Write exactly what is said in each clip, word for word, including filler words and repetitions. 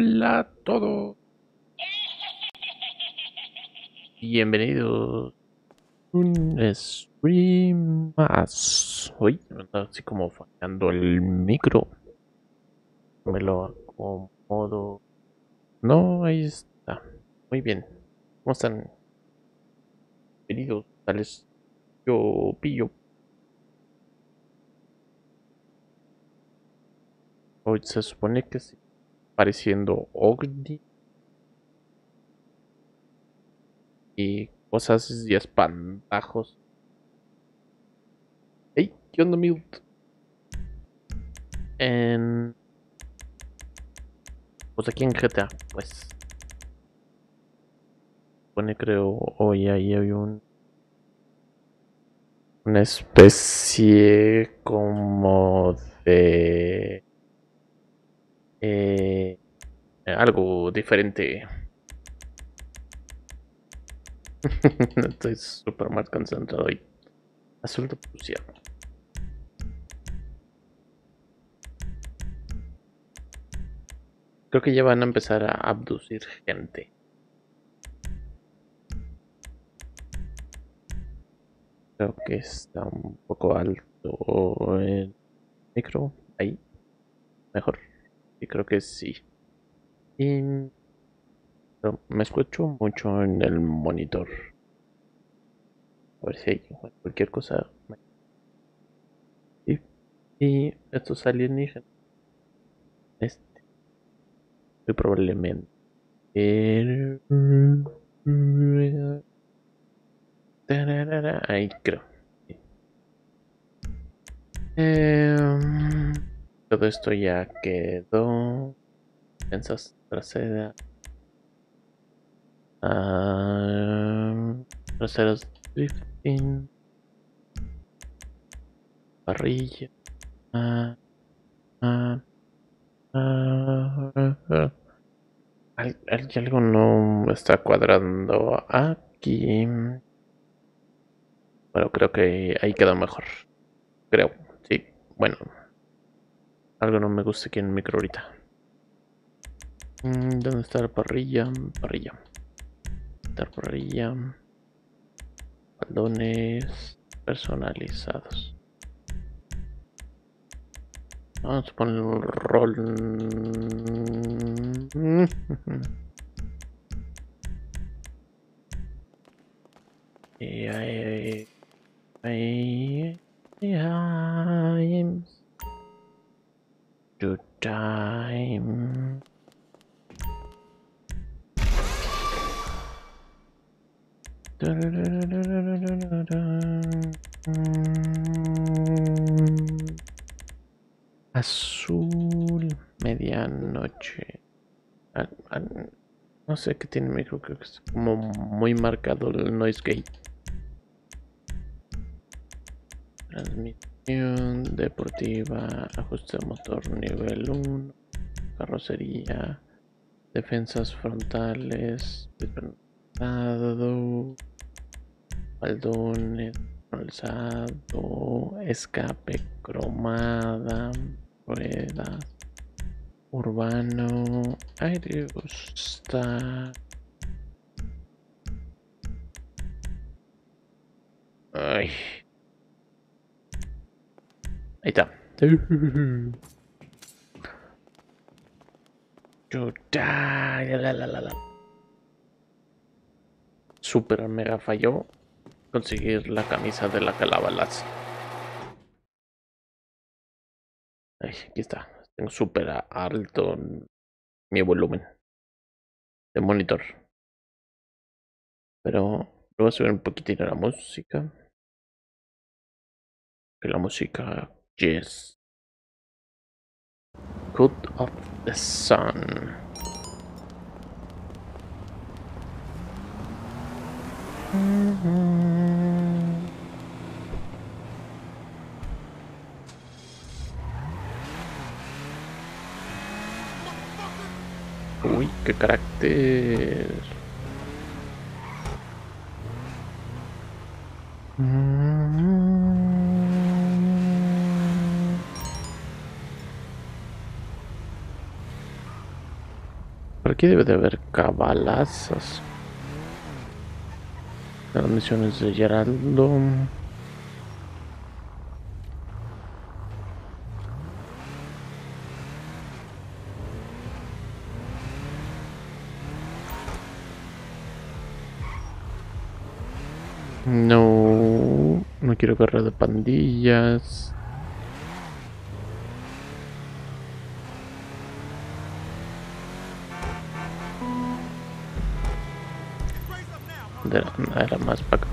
Hola a todos. Bienvenidos a un stream más. Uy, me está así como fallando el micro. Me lo acomodo. No, ahí está. Muy bien. ¿Cómo están? Bienvenidos. Tales yo pillo. Hoy se supone que sí. Apareciendo Ognis y cosas y espantajos. Hey, ¿qué onda, mute? En... Pues aquí en G T A, pues. Pone, creo, hoy ahí hay un... Una especie como de... Eh, eh, algo diferente. Estoy súper mal concentrado hoy. Azul de Prusia. Creo que ya van a empezar a abducir gente. Creo que está un poco alto el micro. Ahí. Mejor. Y creo que sí. Y pero me escucho mucho en el monitor. A ver si hay cualquier cosa. Y, y estos alienígenas. Este. Muy probablemente. Ahí creo. Sí. Eh, Todo esto ya quedó. Pensas traseras. Uh, traseras drifting. Parrilla. Uh, uh, uh, uh. Al, al, algo no está cuadrando aquí. Bueno, creo que ahí quedó mejor. Creo. Sí. Bueno. Algo no me gusta aquí en el micro ahorita. ¿Dónde está la parrilla? Parrilla. La parrilla. Baldones personalizados. Vamos a poner un rol. Y ahí, ahí, ahí. To time. Da, da, da, da, da, da, da, da. Mm. Azul medianoche. Ah, ah, no sé qué tiene el micro, creo que es como muy marcado el noise gate. Transmite. Deportiva, ajuste de motor nivel uno, carrocería, defensas frontales, baldones, alzado, escape, cromada, ruedas, urbano, aire, está. Ay. Ahí está. Super mega falló conseguir la camisa de la calabaza. Ay, aquí está. Tengo super alto mi volumen de monitor. Pero lo voy a subir un poquitito la música. Que la música... Yes. Good of the sun. Mm-hmm. Uy, qué carácter. Mm-hmm. Por aquí debe de haber cabalazos. Las misiones de Geraldo. No, no quiero guerra de pandillas. Era, era más para acá.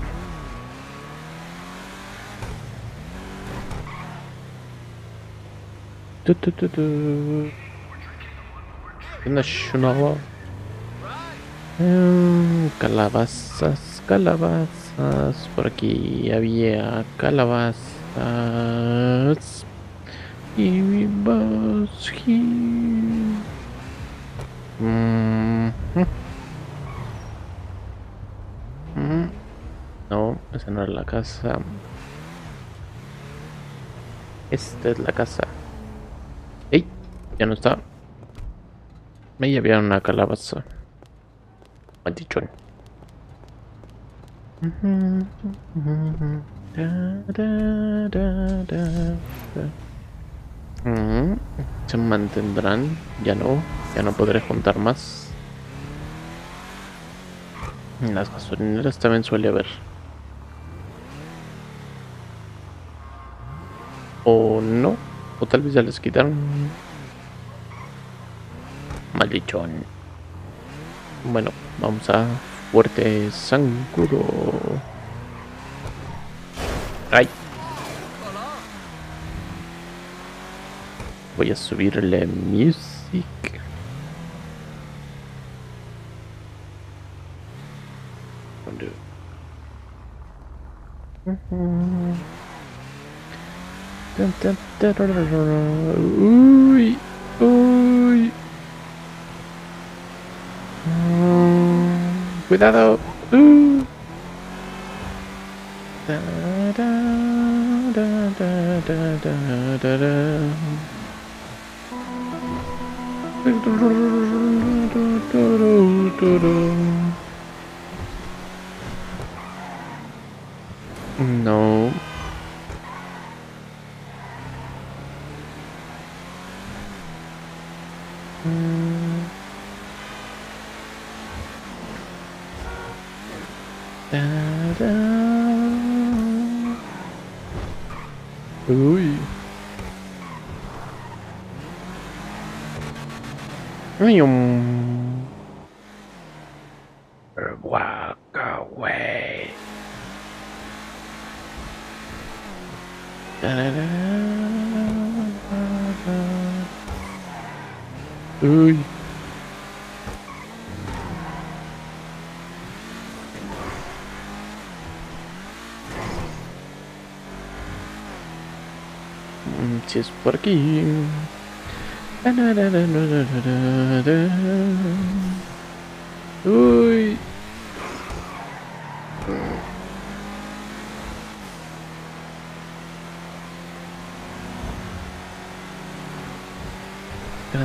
Tu, tu, tu, tu. Nacional. Eh, calabazas, calabazas. Por aquí había calabazas. Y vivas. No, esa no era la casa. Esta es la casa. ¡Ey! Ya no está. Me había una calabaza. Maldichón. Se mantendrán. Ya no. Ya no podré juntar más. En las gasolineras también suele haber. O no, o tal vez ya les quitaron. Maldichón. Bueno, vamos a Fuerte Sanguro. Ay. Voy a subirle music. Uy, uy. Uh, cuidado. Uh. Da, da, da, da, da, da, da. No. Uy. Ay, um. Walk away. Da, da, da, da, da. Uy. Si es por aquí. Uy. Ay.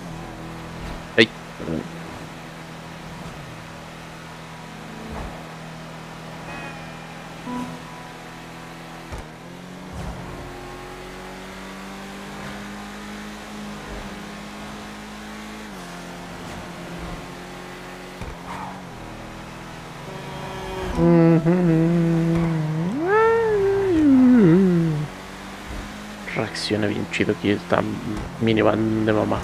Reacciona bien chido aquí esta minivan de mamá.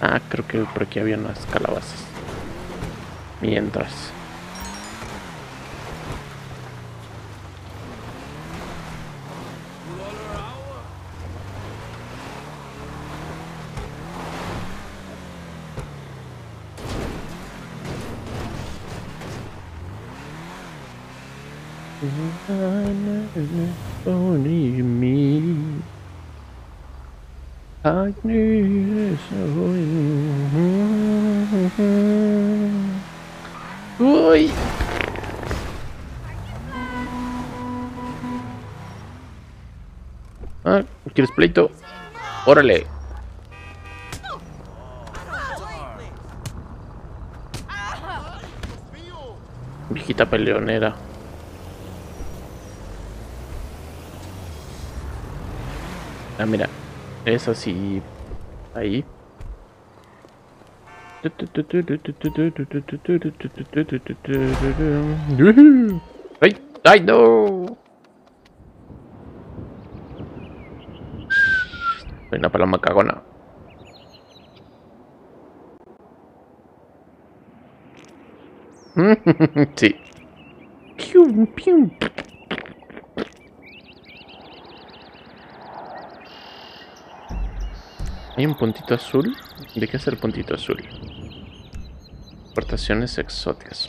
Ah, creo que por aquí había unas calabazas. Mientras. Only me. I need so. Uy. ¿Ah? ¿Quieres pleito? ¡Órale! Viejita peleonera. Ah, mira. Es así. Ahí. ¡Ay! ¡Ay, no! Soy una paloma cagona. Sí. Pium, pium. Hay un puntito azul. ¿De qué es el puntito azul? Importaciones exóticas.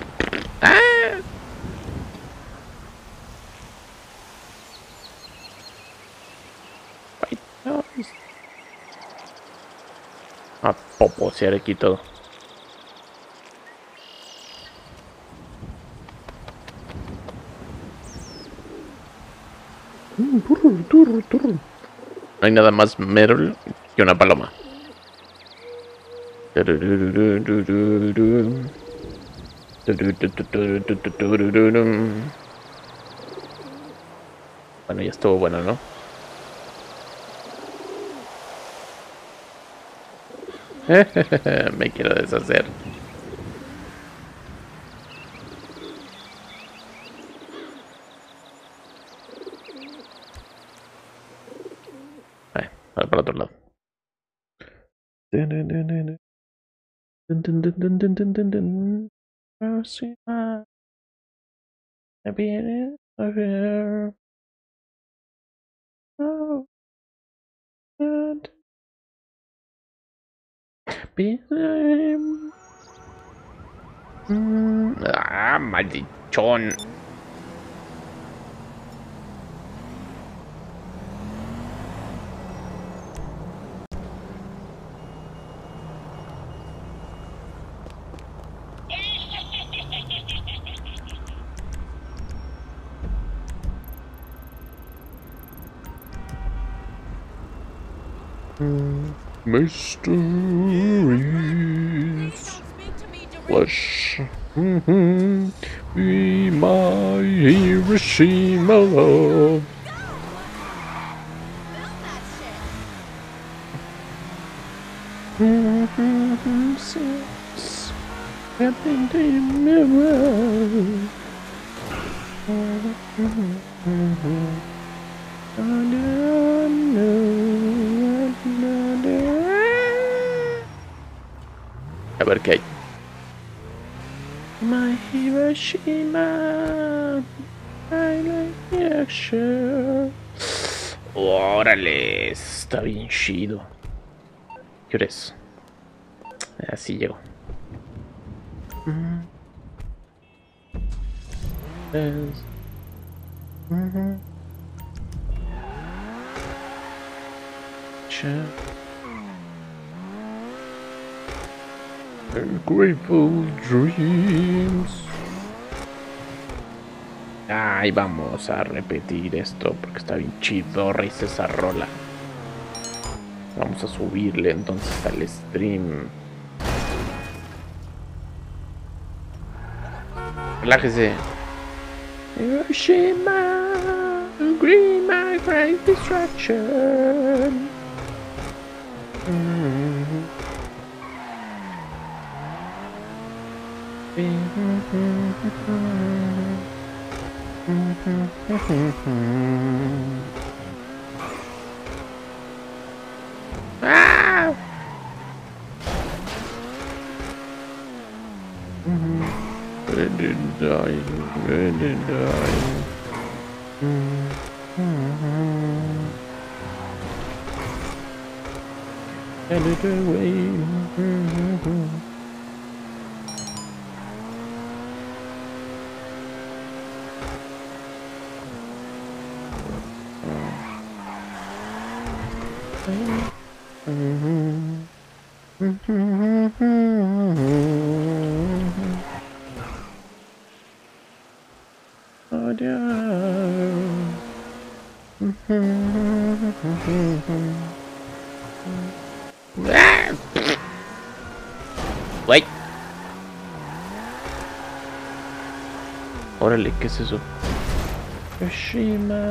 ¡Ah! A poposear aquí todo. No hay nada más Merl que una paloma. Bueno, ya estuvo bueno, ¿no? Me quiero deshacer. Para otro lado. Ah, maldichón. Mysteries. Flesh. Mm-hmm. Be my Hiroshima love. Mm-hmm. Six. A ver qué hay. My Hiroshima, I like the action. Órale, está bien chido. ¿Qué hora es? Así llego. Grateful dreams. Ay, vamos a repetir esto porque está bien chido, raíz esa rola. Vamos a subirle entonces al stream. Relájese. Hiroshima, agree my great destruction. Mm-hmm. ¡Ah! Been dying, been dying. And it away. Wait. Órale, ¿qué es eso? Kashima.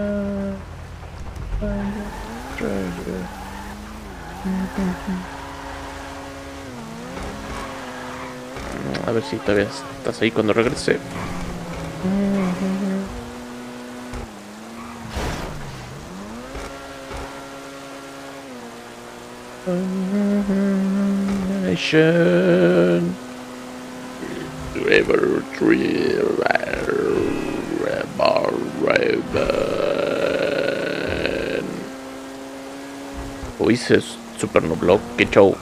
A ver si todavía estás ahí cuando regrese. Nation River Tree River Raven. Uy, se super nubló, que show.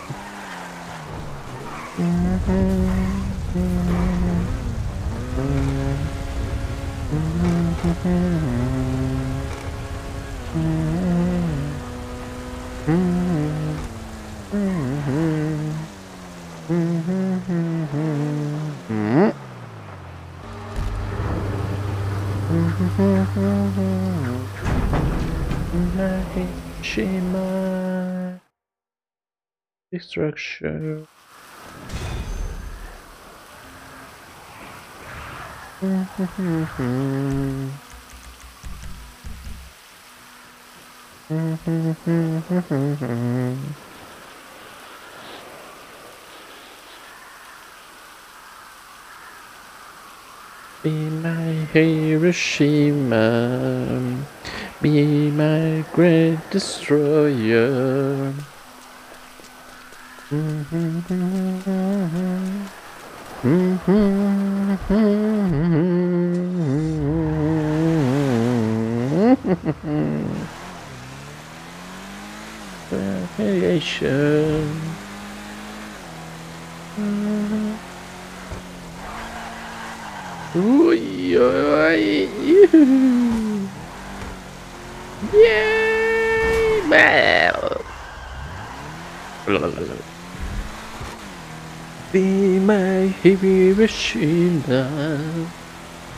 Shima destruction. Be my Hiroshima, be my great destroyer. Variation. Uy, uy, uy. Yeah. Be my Hiroshima,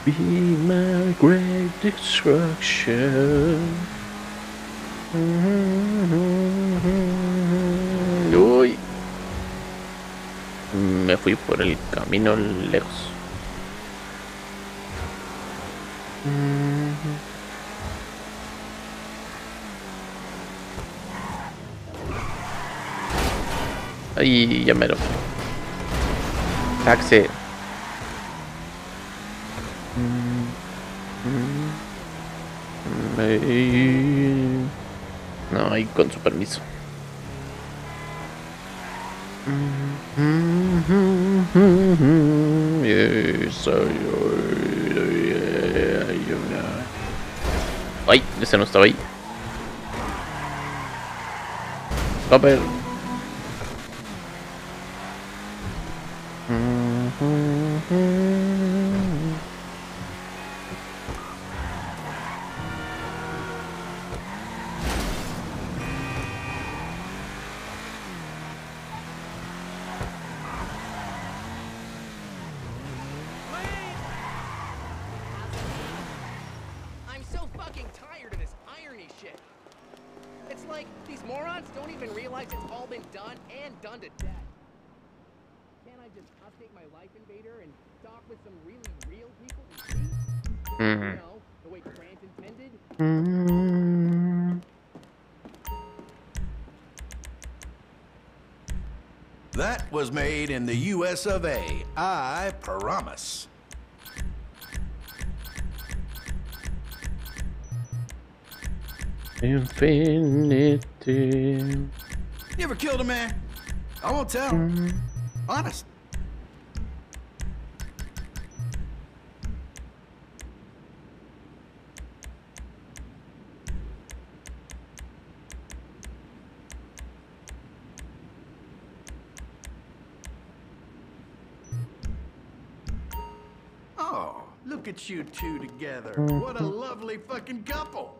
be my great destruction. Uy. Me fui por el camino lejos. Ay, ya mero. Taxi. No, ahí con su permiso. Ay, ese no estaba ahí. A ver. That was made in the U S of A. I promise. Infinity. You ever killed a man? I won't tell. Mm. Honest. Look at you two together. What a lovely fucking couple.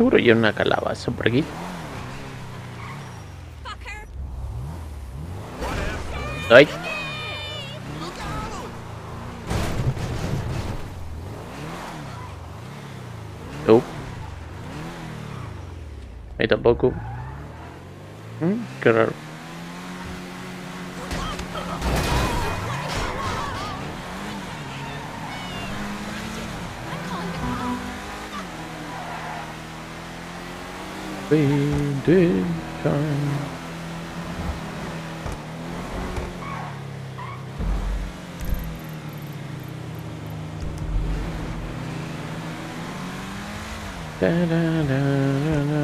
Seguro hay una calabaza por aquí. Ay. No. Ahí tampoco. ¿Mm? Qué raro. We did time. Da, da, da, da, da.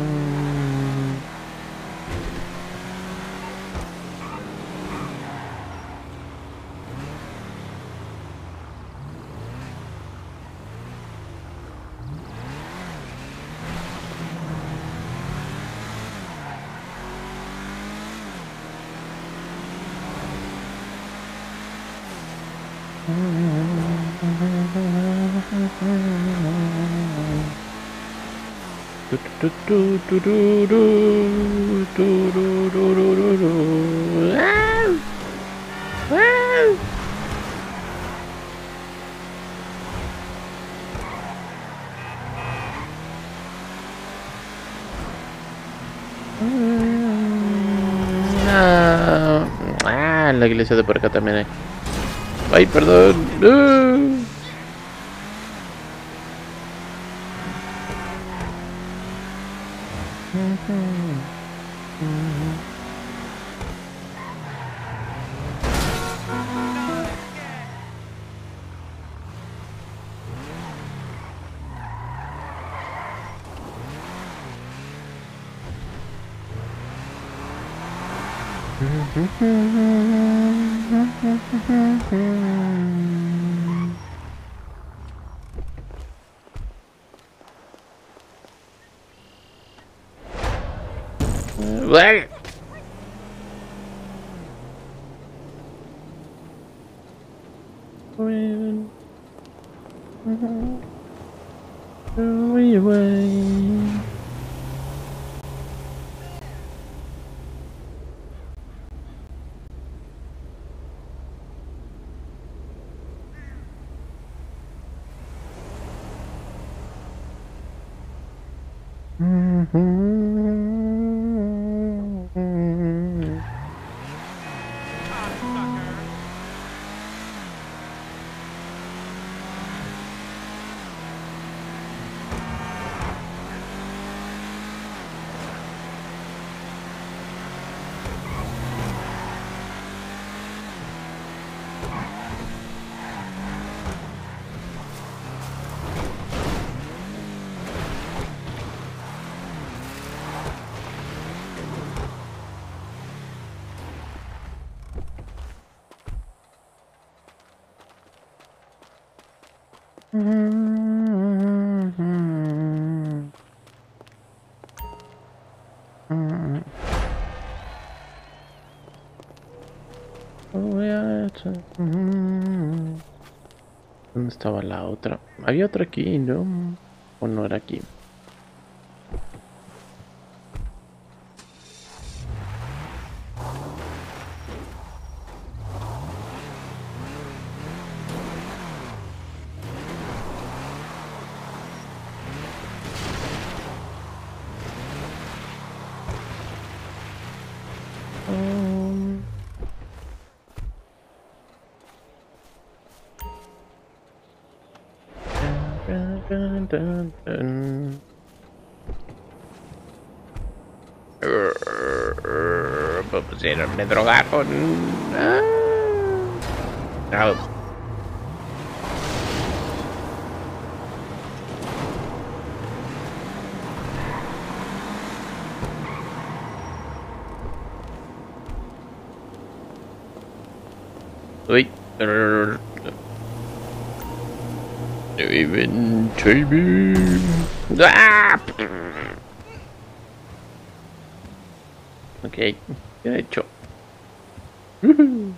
Do do do do do do do do do. Ah! Ah! Ah, ah, en la iglesia de por acá también hay. Ay, perdón. Ah. Oh, yeah, it's a... ¿Dónde estaba la otra? Había otra aquí, ¿no? ¿O no era aquí? Me drogaron. Ah. No. Uy. David, David. Ah. Okay, ¿qué he hecho? Woohoo!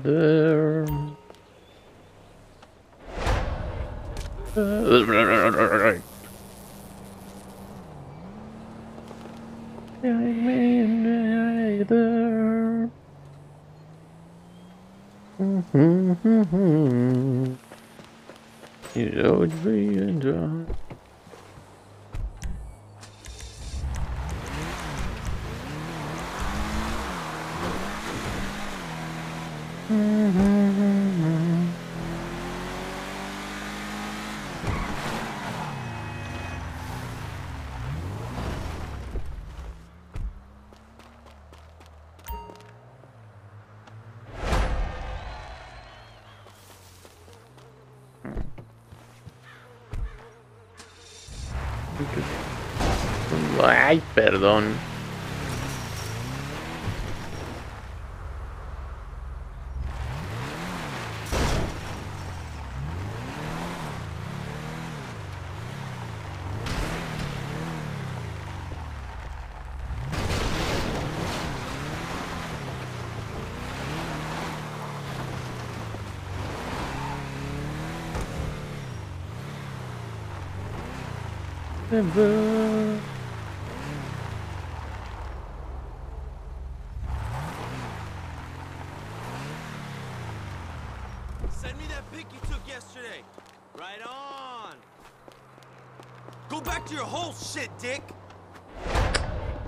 There. Uh, Ay, perdón.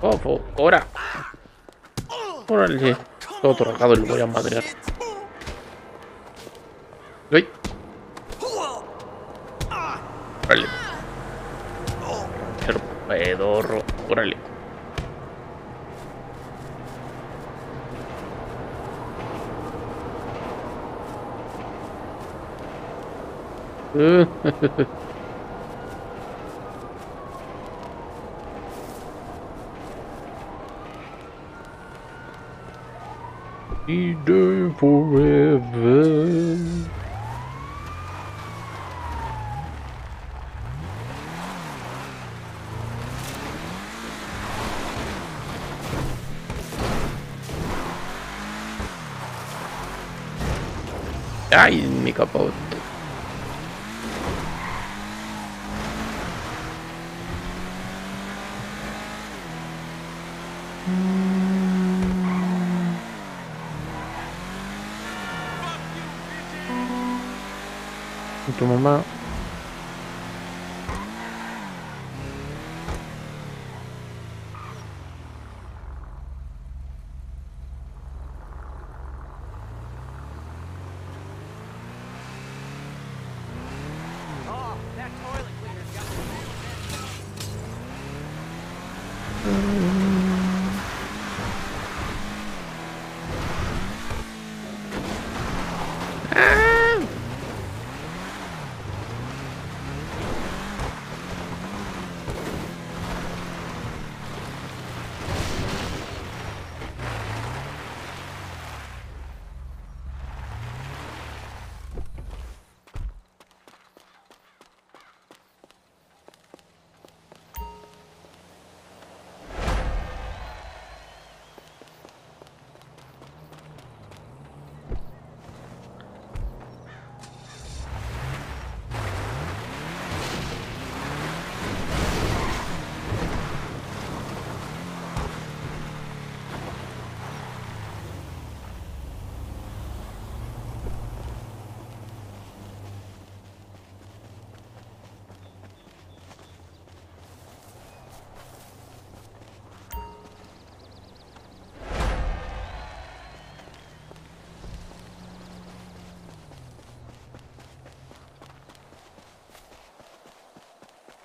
Oh, por ahora. Órale, todo trocado y lo voy a madrear. Uy. Órale. Pero pedorro, órale. Uh, Day forever. Ay, mi capote. en tu mamá.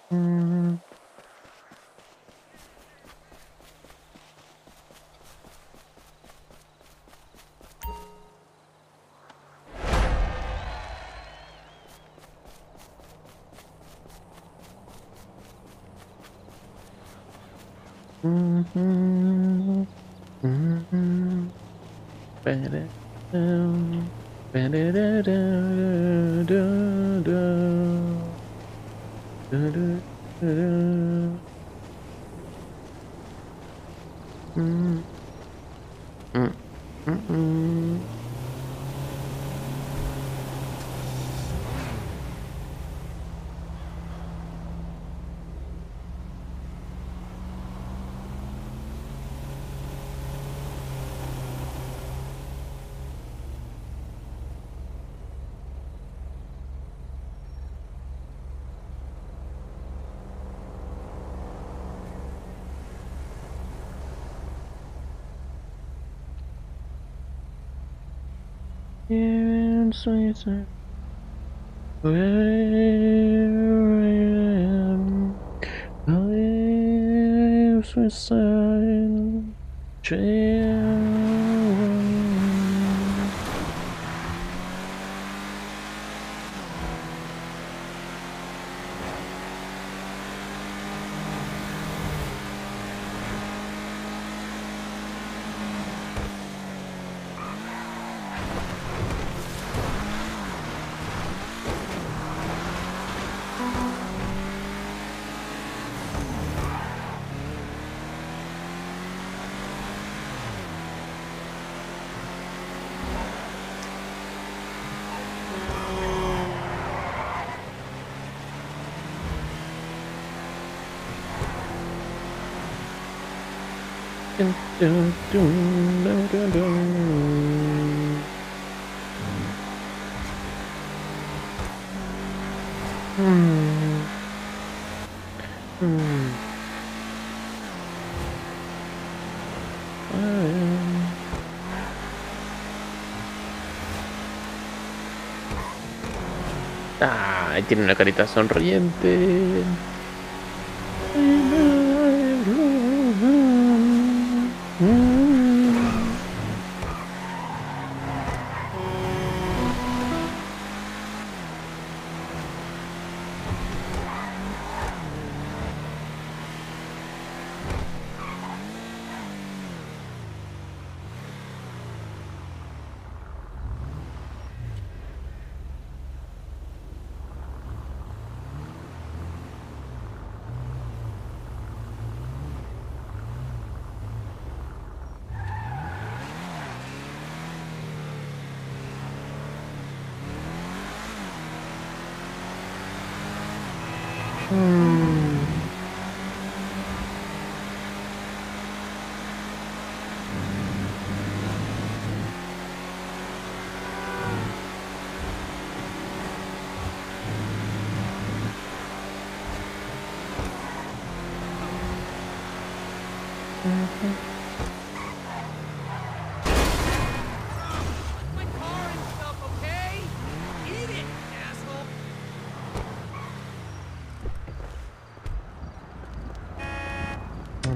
Mm-hmm. Mm-hmm. Better. And sweeter, where I am, lives with silent children. Dun, dun, dun, dun, dun, dun. Hmm. Hmm. Ah, ahí tiene una carita sonriente.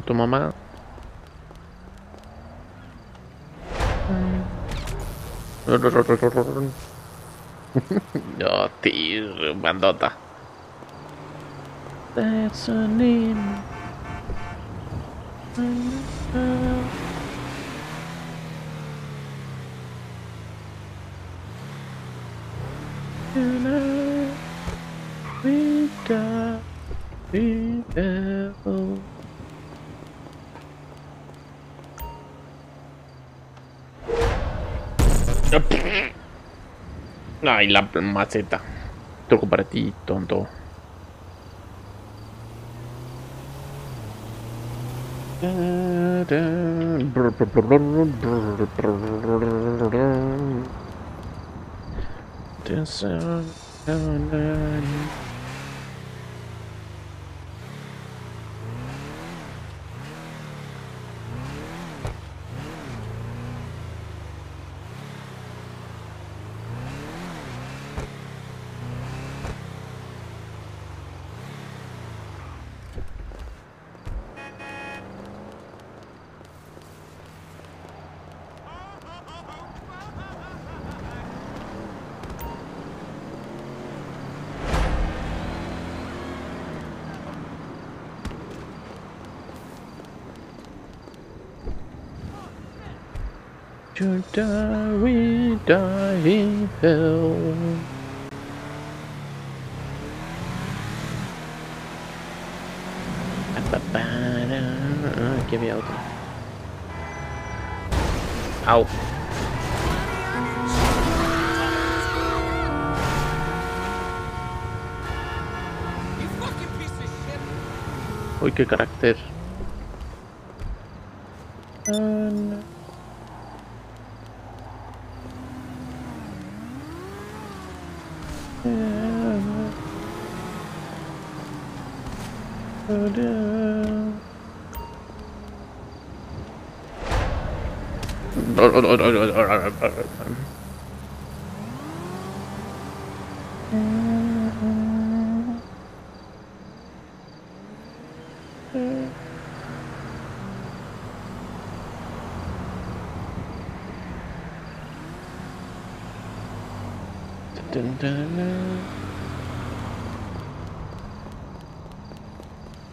Tu mamá. No, tío, bandota. That's a name. We got the devil. Ay, la maceta. Truco para ti, tonto. You die, we die in hell. Uh, give me out. Ow. Uy, qué carácter. Um, dun, dun, dun.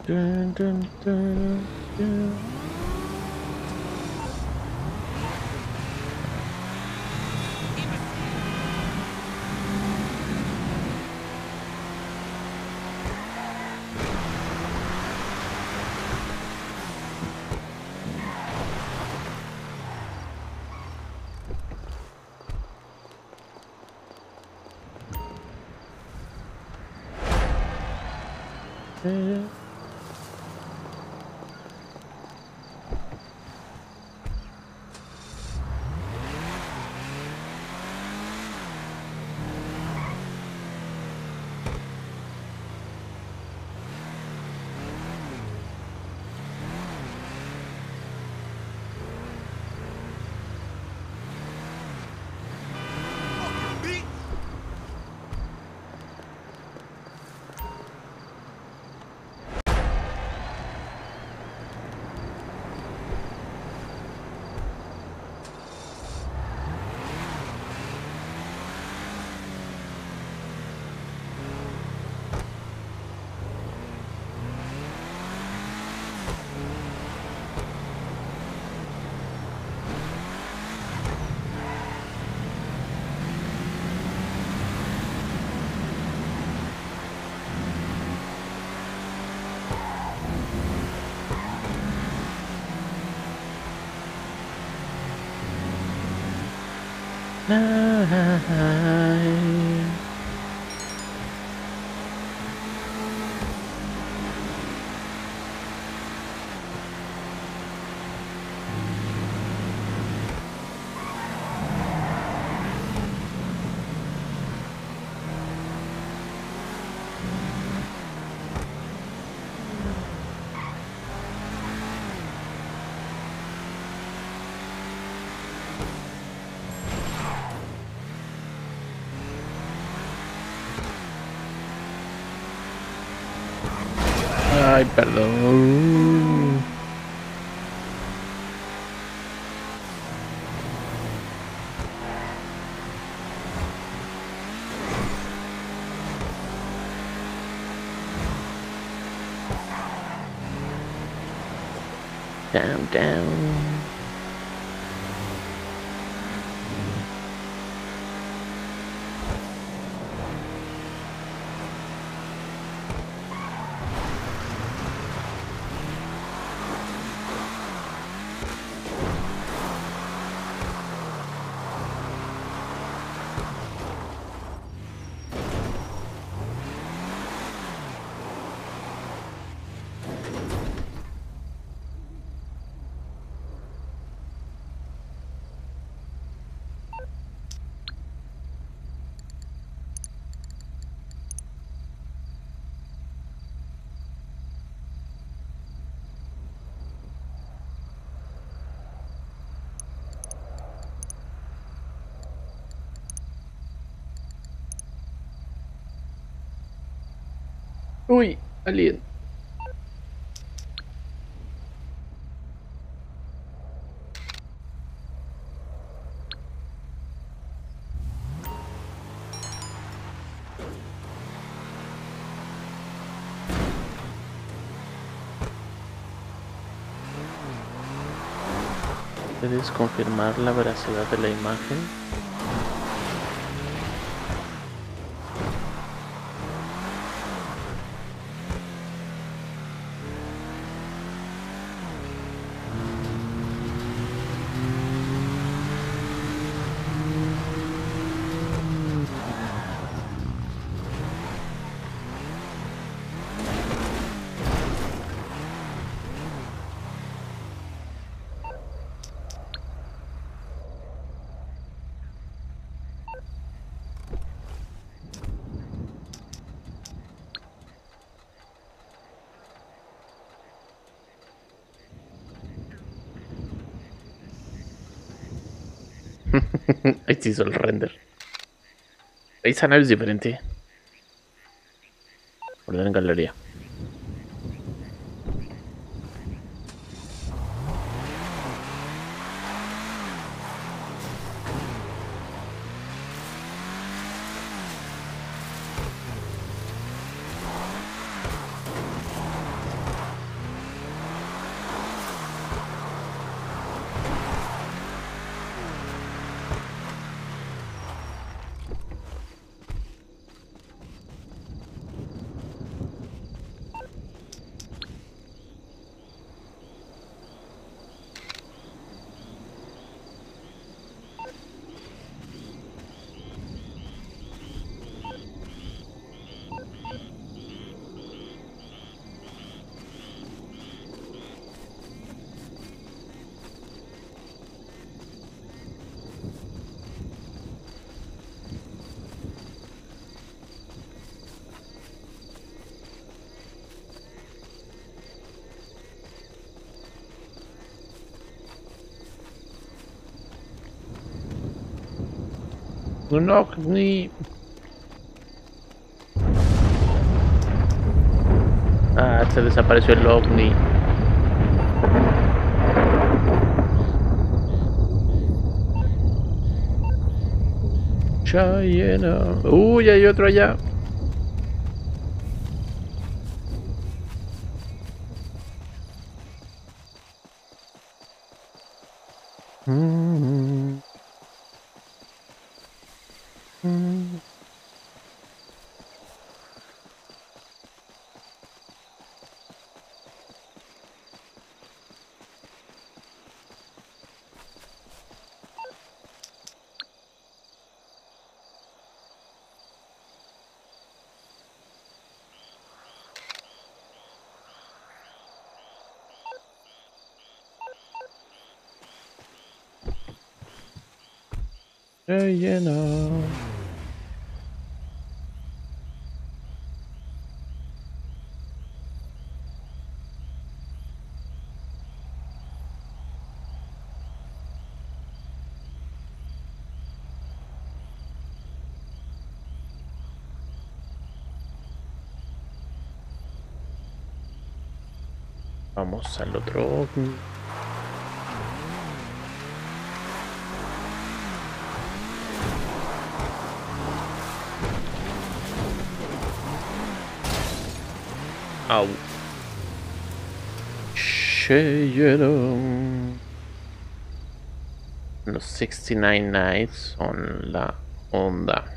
Dun, dun, dun, dun. Night. Ay, perdón. Down, down. Uy, alien. ¿Puedes confirmar la veracidad de la imagen? Ahí se hizo el render. Esa nave es diferente. Ordenar en galería. Un Ogni. Ah, se desapareció el Ogni. Chayena. Uy, hay otro allá. Lleno. Vamos al otro ovni. Au. Llegaron los sesenta y nueve Nights, son la onda.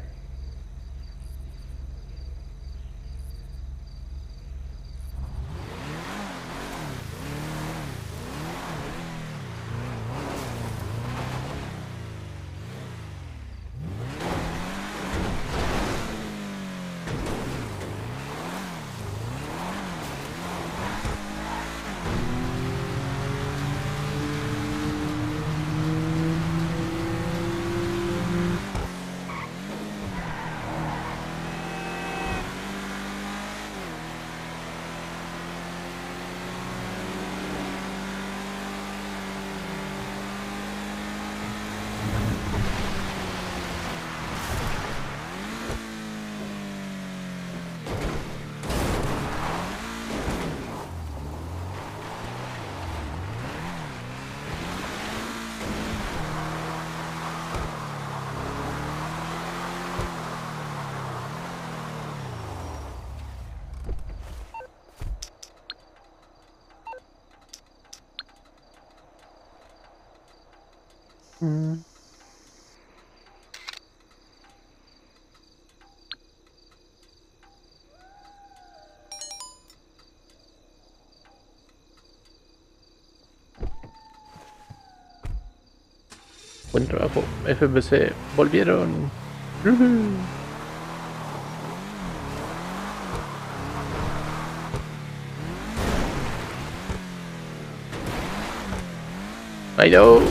Buen trabajo, F B C, volvieron. I know.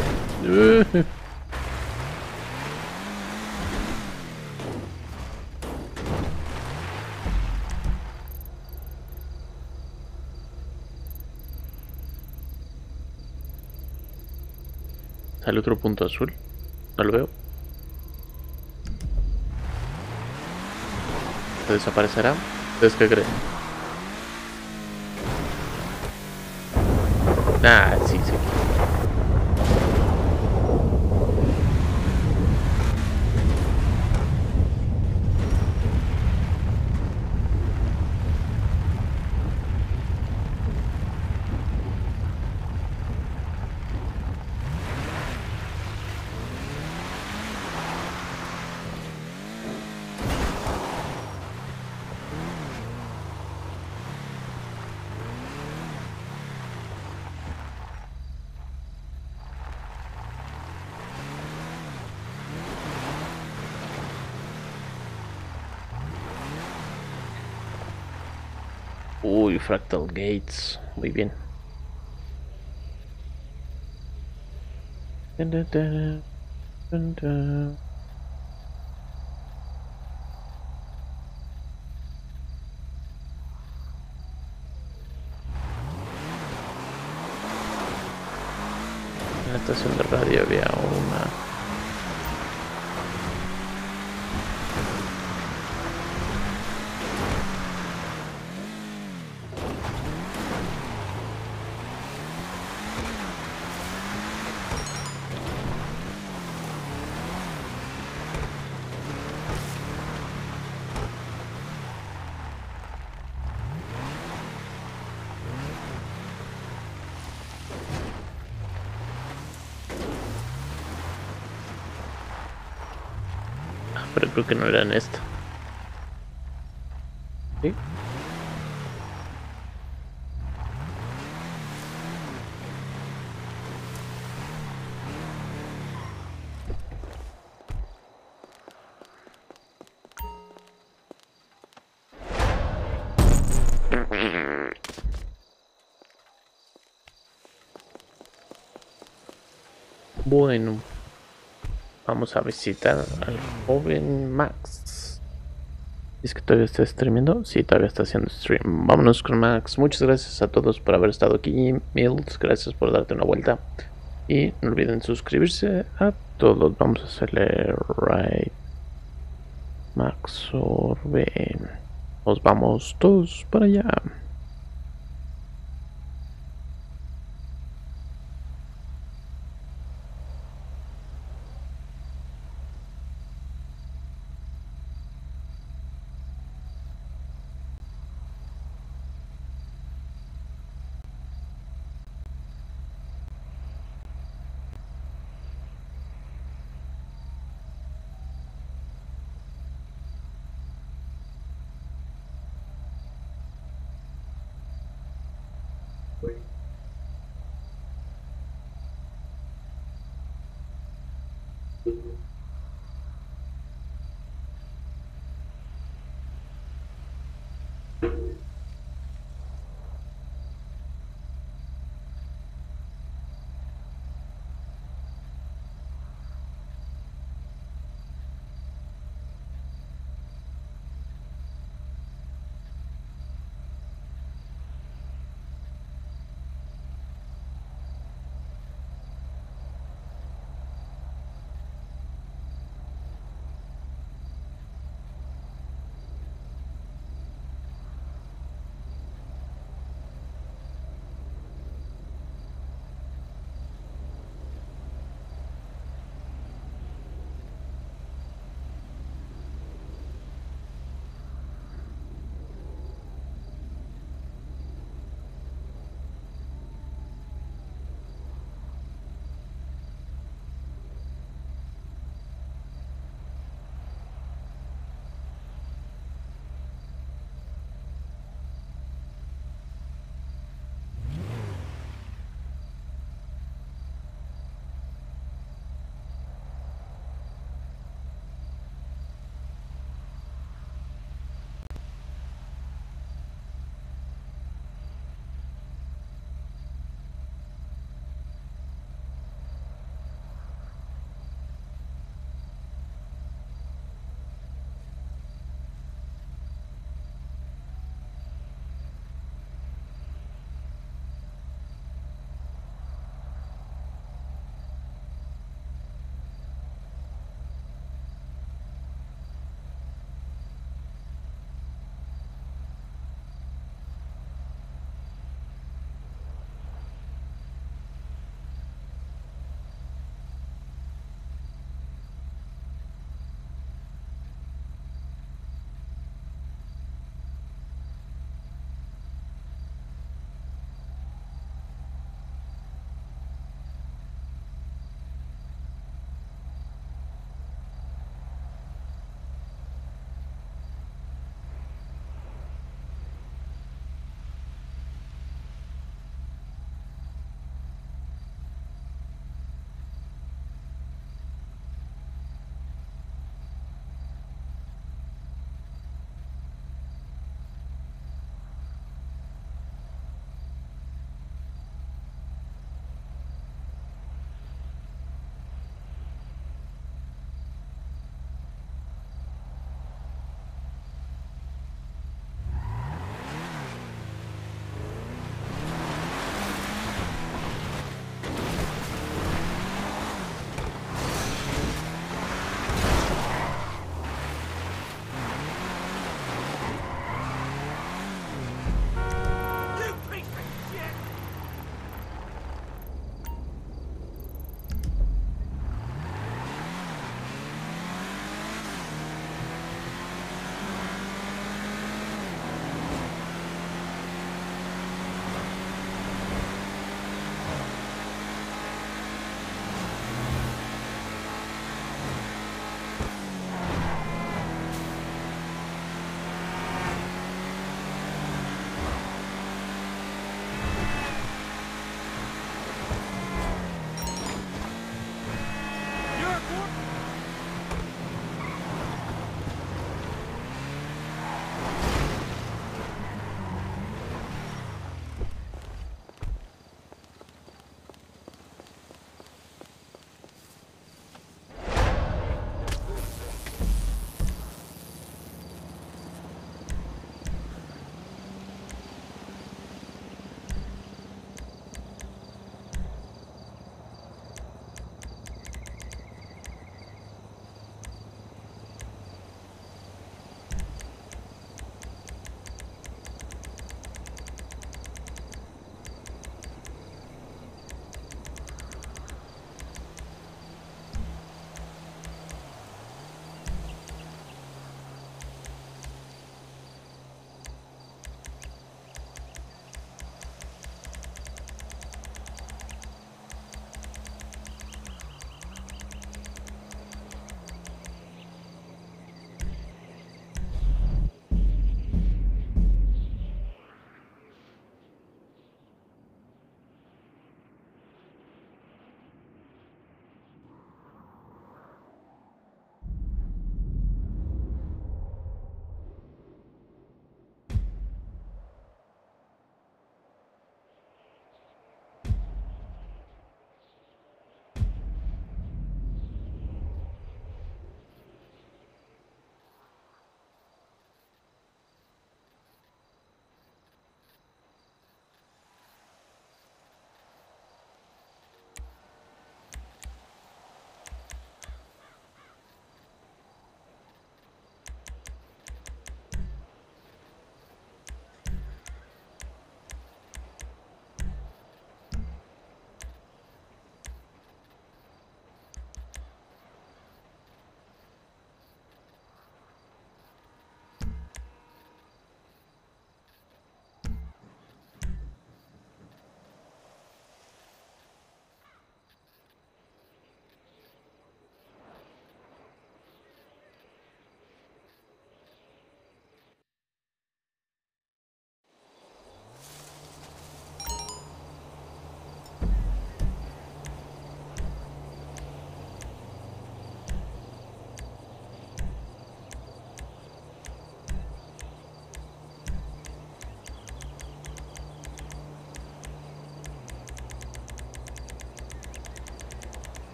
Sale otro punto azul, no lo veo. ¿Se desaparecerá? ¿Ustedes qué creen? Ah, sí, sí. Uy, Fractal Gates, muy bien. En la estación de radio había una... Pero creo que no eran esta. ¿Sí? Bueno. Vamos a visitar al joven Max. ¿Es que todavía está streamando? Sí, todavía está haciendo stream. Vámonos con Max. Muchas gracias a todos por haber estado aquí. Mills, gracias por darte una vuelta. Y no olviden suscribirse a todos. Vamos a hacerle right. Max Orbe. Nos vamos todos para allá.